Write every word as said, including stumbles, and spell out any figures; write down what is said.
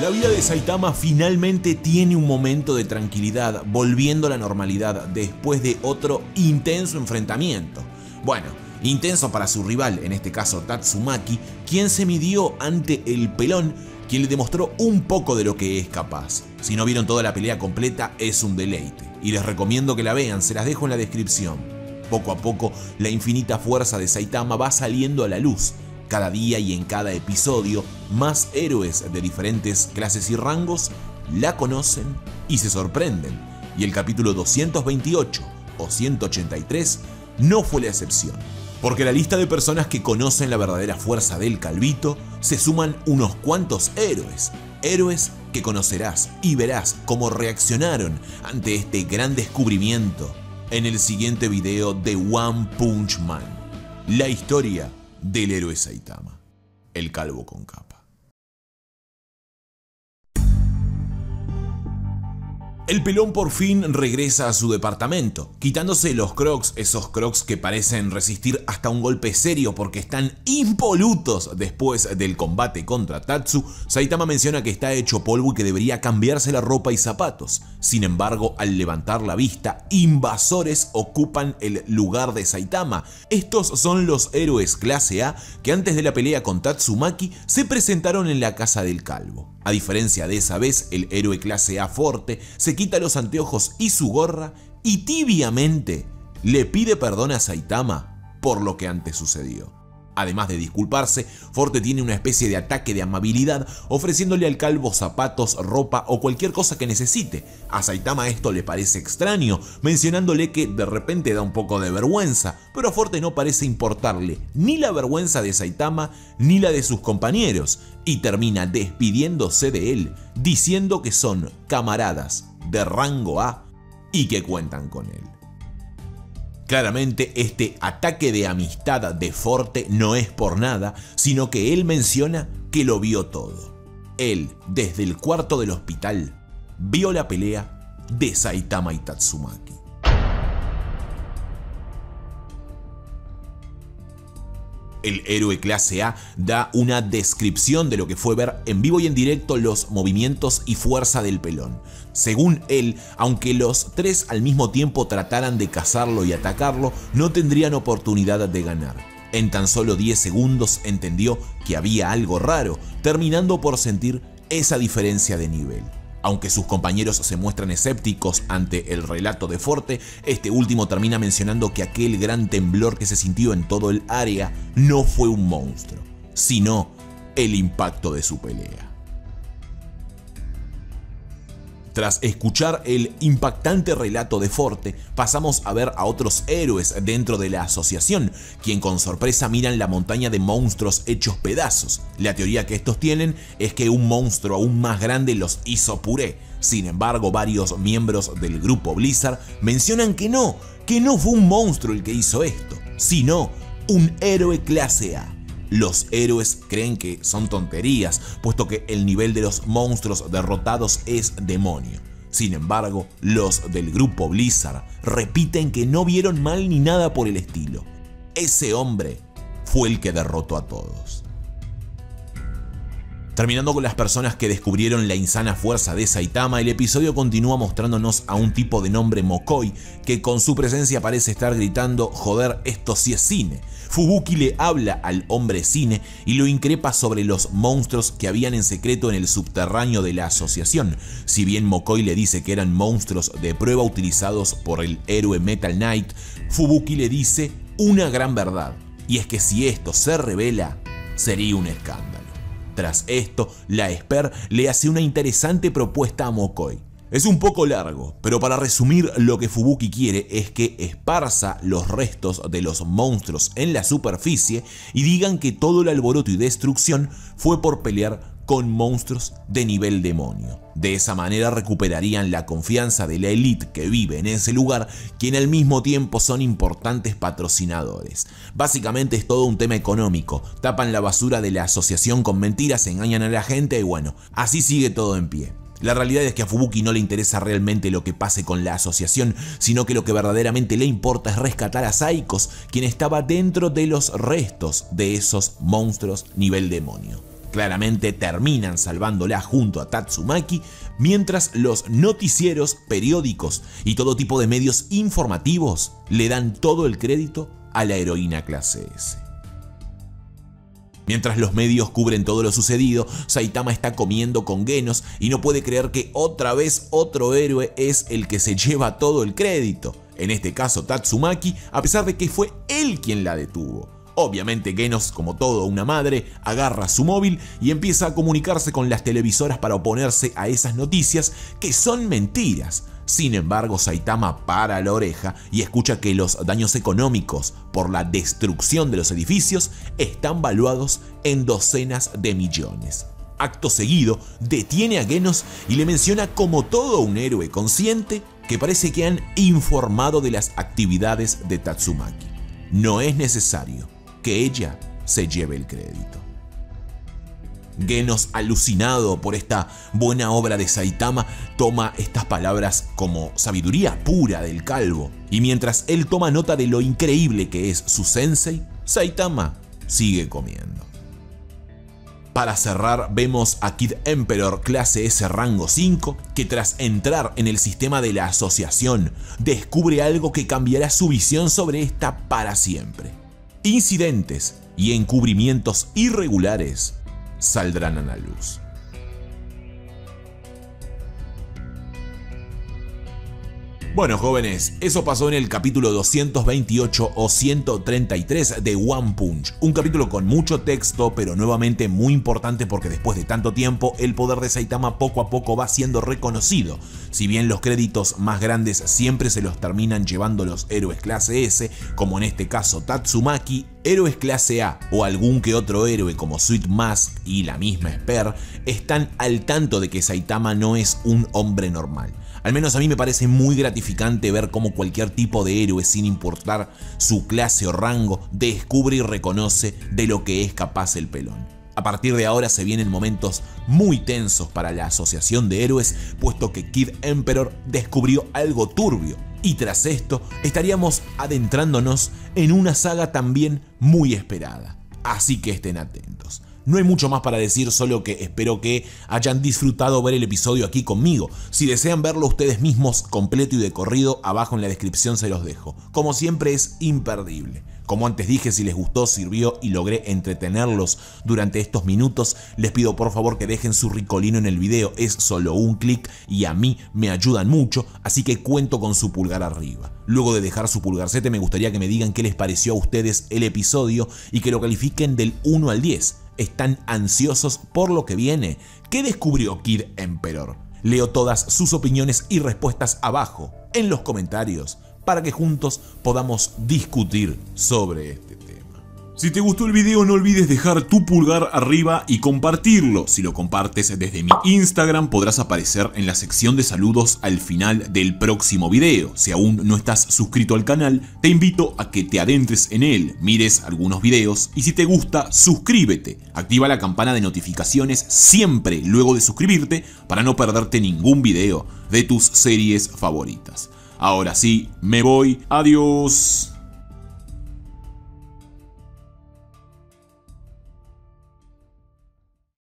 La vida de Saitama finalmente tiene un momento de tranquilidad, volviendo a la normalidad después de otro intenso enfrentamiento. Bueno, intenso para su rival, en este caso Tatsumaki, quien se midió ante el pelón, quien le demostró un poco de lo que es capaz. Si no vieron toda la pelea completa, es un deleite, y les recomiendo que la vean, se las dejo en la descripción. Poco a poco, la infinita fuerza de Saitama va saliendo a la luz. Cada día y en cada episodio, más héroes de diferentes clases y rangos la conocen y se sorprenden. Y el capítulo doscientos veintiocho o ciento ochenta y tres no fue la excepción, porque la lista de personas que conocen la verdadera fuerza del Calvito se suman unos cuantos héroes. Héroes que conocerás y verás cómo reaccionaron ante este gran descubrimiento en el siguiente video de One Punch Man. La historia del héroe Saitama, el calvo con capa. El pelón por fin regresa a su departamento, quitándose los crocs, esos crocs que parecen resistir hasta un golpe serio porque están impolutos después del combate contra Tatsu. Saitama menciona que está hecho polvo y que debería cambiarse la ropa y zapatos. Sin embargo, al levantar la vista, invasores ocupan el lugar de Saitama. Estos son los héroes clase A que antes de la pelea con Tatsumaki se presentaron en la casa del calvo. A diferencia de esa vez, el héroe clase A Forte se quita los anteojos y su gorra y tibiamente le pide perdón a Saitama por lo que antes sucedió. Además de disculparse, Forte tiene una especie de ataque de amabilidad ofreciéndole al calvo zapatos, ropa o cualquier cosa que necesite. A Saitama esto le parece extraño, mencionándole que de repente da un poco de vergüenza, pero a Forte no parece importarle ni la vergüenza de Saitama ni la de sus compañeros, y termina despidiéndose de él, diciendo que son camaradas de rango A y que cuentan con él. Claramente este ataque de amistad de Forte no es por nada, sino que él menciona que lo vio todo. Él, desde el cuarto del hospital, vio la pelea de Saitama y Tatsumaki. El héroe clase A da una descripción de lo que fue ver en vivo y en directo los movimientos y fuerza del pelón. Según él, aunque los tres al mismo tiempo trataran de cazarlo y atacarlo, no tendrían oportunidad de ganar. En tan solo diez segundos entendió que había algo raro, terminando por sentir esa diferencia de nivel. Aunque sus compañeros se muestran escépticos ante el relato de Forte, este último termina mencionando que aquel gran temblor que se sintió en todo el área no fue un monstruo, sino el impacto de su pelea. Tras escuchar el impactante relato de Forte, pasamos a ver a otros héroes dentro de la asociación, quien con sorpresa miran la montaña de monstruos hechos pedazos. La teoría que estos tienen es que un monstruo aún más grande los hizo puré. Sin embargo, varios miembros del grupo Blizzard mencionan que no, que no fue un monstruo el que hizo esto, sino un héroe clase A. Los héroes creen que son tonterías, puesto que el nivel de los monstruos derrotados es demonio. Sin embargo, los del grupo Blizzard repiten que no vieron mal ni nada por el estilo. Ese hombre fue el que derrotó a todos. Terminando con las personas que descubrieron la insana fuerza de Saitama, el episodio continúa mostrándonos a un tipo de nombre Mokoi que con su presencia parece estar gritando «Joder, esto sí es cine». Fubuki le habla al hombre cine y lo increpa sobre los monstruos que habían en secreto en el subterráneo de la asociación. Si bien Mokoi le dice que eran monstruos de prueba utilizados por el héroe Metal Knight, Fubuki le dice una gran verdad, y es que si esto se revela, sería un escándalo. Tras esto, la Esper le hace una interesante propuesta a Mokoi. Es un poco largo, pero para resumir, lo que Fubuki quiere es que esparza los restos de los monstruos en la superficie y digan que todo el alboroto y destrucción fue por pelear con monstruos de nivel demonio. De esa manera recuperarían la confianza de la élite que vive en ese lugar, quien al mismo tiempo son importantes patrocinadores. Básicamente es todo un tema económico, tapan la basura de la asociación con mentiras, engañan a la gente y bueno, así sigue todo en pie. La realidad es que a Fubuki no le interesa realmente lo que pase con la asociación, sino que lo que verdaderamente le importa es rescatar a Saikos, quien estaba dentro de los restos de esos monstruos nivel demonio. Claramente terminan salvándola junto a Tatsumaki, mientras los noticieros, periódicos y todo tipo de medios informativos le dan todo el crédito a la heroína clase S. Mientras los medios cubren todo lo sucedido, Saitama está comiendo con Genos y no puede creer que otra vez otro héroe es el que se lleva todo el crédito. En este caso Tatsumaki, a pesar de que fue él quien la detuvo. Obviamente Genos, como toda una madre, agarra su móvil y empieza a comunicarse con las televisoras para oponerse a esas noticias que son mentiras. Sin embargo, Saitama para la oreja y escucha que los daños económicos por la destrucción de los edificios están valuados en docenas de millones. Acto seguido, detiene a Genos y le menciona como todo un héroe consciente que parece que han informado de las actividades de Tatsumaki. No es necesario que ella se lleve el crédito. Genos, alucinado por esta buena obra de Saitama, toma estas palabras como sabiduría pura del calvo, y mientras él toma nota de lo increíble que es su sensei, Saitama sigue comiendo. Para cerrar, vemos a Kid Emperor clase S rango cinco, que tras entrar en el sistema de la asociación, descubre algo que cambiará su visión sobre esta para siempre. Incidentes y encubrimientos irregulares saldrán a la luz. Bueno, jóvenes, eso pasó en el capítulo doscientos veintiocho o ciento treinta y tres de One Punch. Un capítulo con mucho texto, pero nuevamente muy importante porque después de tanto tiempo, el poder de Saitama poco a poco va siendo reconocido. Si bien los créditos más grandes siempre se los terminan llevando los héroes clase S, como en este caso Tatsumaki, héroes clase A o algún que otro héroe como Sweet Mask y la misma Spear, están al tanto de que Saitama no es un hombre normal. Al menos a mí me parece muy gratificante ver cómo cualquier tipo de héroe, sin importar su clase o rango, descubre y reconoce de lo que es capaz el pelón. A partir de ahora se vienen momentos muy tensos para la asociación de héroes, puesto que Kid Emperor descubrió algo turbio. Y tras esto, estaríamos adentrándonos en una saga también muy esperada. Así que estén atentos. No hay mucho más para decir, solo que espero que hayan disfrutado ver el episodio aquí conmigo. Si desean verlo ustedes mismos completo y de corrido, abajo en la descripción se los dejo. Como siempre es imperdible. Como antes dije, si les gustó, sirvió y logré entretenerlos durante estos minutos, les pido por favor que dejen su ricolino en el video. Es solo un clic y a mí me ayudan mucho, así que cuento con su pulgar arriba. Luego de dejar su pulgarcete, me gustaría que me digan qué les pareció a ustedes el episodio y que lo califiquen del uno al diez. ¿Están ansiosos por lo que viene? ¿Qué descubrió Kid Emperor? Leo todas sus opiniones y respuestas abajo, en los comentarios, para que juntos podamos discutir sobre este tema. Si te gustó el video, no olvides dejar tu pulgar arriba y compartirlo. Si lo compartes desde mi Instagram, podrás aparecer en la sección de saludos al final del próximo video. Si aún no estás suscrito al canal, te invito a que te adentres en él, mires algunos videos y si te gusta, suscríbete. Activa la campana de notificaciones siempre luego de suscribirte para no perderte ningún video de tus series favoritas. Ahora sí, me voy. Adiós.